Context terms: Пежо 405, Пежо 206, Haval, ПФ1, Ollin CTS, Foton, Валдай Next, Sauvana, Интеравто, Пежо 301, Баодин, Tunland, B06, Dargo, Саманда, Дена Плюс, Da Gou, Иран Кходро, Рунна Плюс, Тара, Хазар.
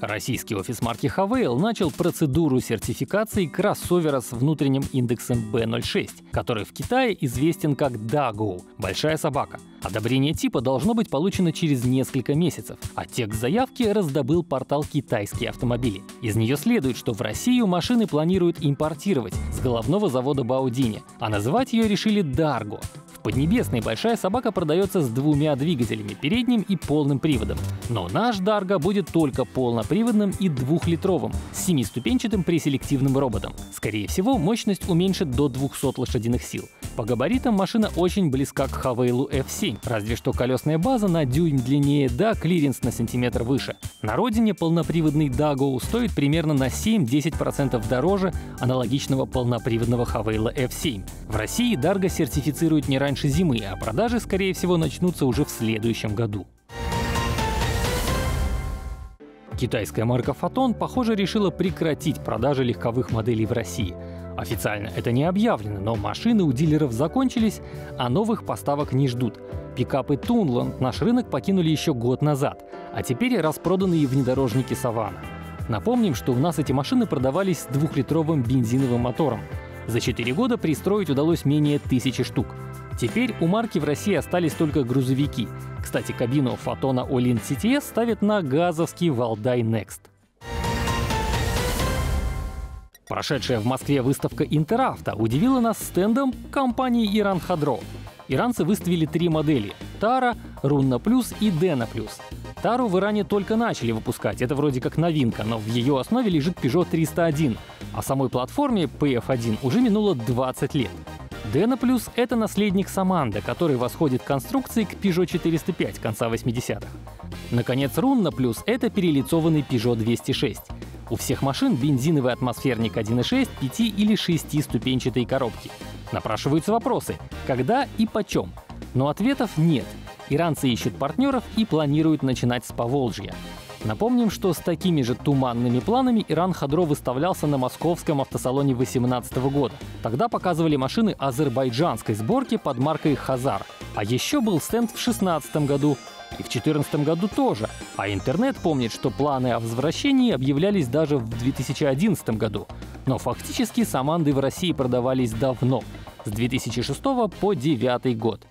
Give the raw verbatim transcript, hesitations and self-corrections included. Российский офис марки Haval начал процедуру сертификации кроссовера с внутренним индексом бэ ноль шесть, который в Китае известен как Da Gou — большая собака. Одобрение типа должно быть получено через несколько месяцев, а текст заявки раздобыл портал «Китайские автомобили». Из нее следует, что в Россию машины планируют импортировать с головного завода Баодине, а называть ее решили Dargo. В Поднебесной большая собака продается с двумя двигателями — передним и полным приводом. Но наш Dargo будет только полноприводным и двухлитровым, с семиступенчатым преселективным роботом. Скорее всего, мощность уменьшит до двухсот лошадиных сил. По габаритам машина очень близка к Haval эф семь, разве что колесная база на дюйм длиннее, да клиренс на сантиметр выше. На родине полноприводный Da Gou стоит примерно на семь-десять процентов дороже аналогичного полноприводного Haval эф семь. В России Dargo сертифицируют не раньше зимы, а продажи, скорее всего, начнутся уже в следующем году. Китайская марка Foton, похоже, решила прекратить продажи легковых моделей в России. Официально это не объявлено, но машины у дилеров закончились, а новых поставок не ждут. Пикапы Tunland наш рынок покинули еще год назад, а теперь распроданы и внедорожники Sauvana. Напомним, что у нас эти машины продавались с двухлитровым бензиновым мотором. За четыре года пристроить удалось менее тысячи штук. Теперь у марки в России остались только грузовики. Кстати, кабину Foton Ollin си ти эс ставят на газовский Валдай Next. Прошедшая в Москве выставка «Интеравто» удивила нас стендом компании «Иран Кходро». Иранцы выставили три модели — «Тара», «Рунна Плюс» и «Дена Плюс». «Тару» в Иране только начали выпускать, это вроде как новинка, но в ее основе лежит Пежо триста один, а самой платформе пэ эф один уже минуло двадцать лет. «Дена Плюс» — это наследник Саманда, который восходит конструкции к Пежо четыреста пять конца восьмидесятых. Наконец, «Рунна Плюс» — это перелицованный Пежо двести шесть. У всех машин бензиновый атмосферник один и шесть, пяти- или шестиступенчатые коробки. Напрашиваются вопросы — когда и почем? Но ответов нет. Иранцы ищут партнеров и планируют начинать с Поволжья. Напомним, что с такими же туманными планами Иран Кходро выставлялся на московском автосалоне две тысячи восемнадцатого года. Тогда показывали машины азербайджанской сборки под маркой «Хазар». А еще был стенд в две тысячи шестнадцатом году. И в две тысячи четырнадцатом году тоже. А интернет помнит, что планы о возвращении объявлялись даже в две тысячи одиннадцатом году. Но фактически «Саманды» в России продавались давно, с две тысячи шестого по две тысячи девятый год.